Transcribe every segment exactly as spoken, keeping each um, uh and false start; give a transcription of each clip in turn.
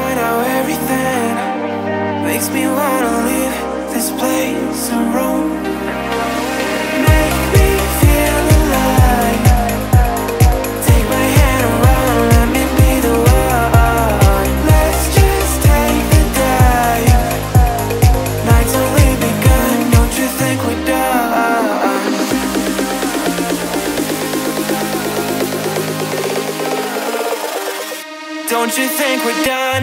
find out everything. Makes me wanna leave this place and roam. Make me feel alive. Take my hand around, let me be the one. Let's just take the dive. Night's only begun, don't you think we're done? Don't you think we're done?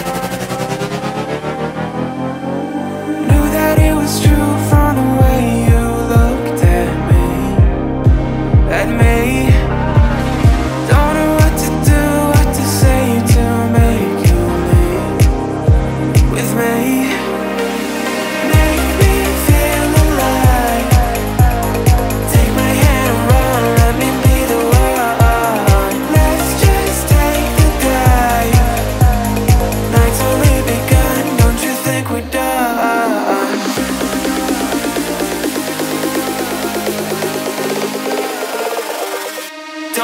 we're done? Knew that it was true from the way you looked at me, at me. Don't know what to do, what to say to make you leave with me. Make me feel alive. Take my hand and run, let me be the one. Let's just take the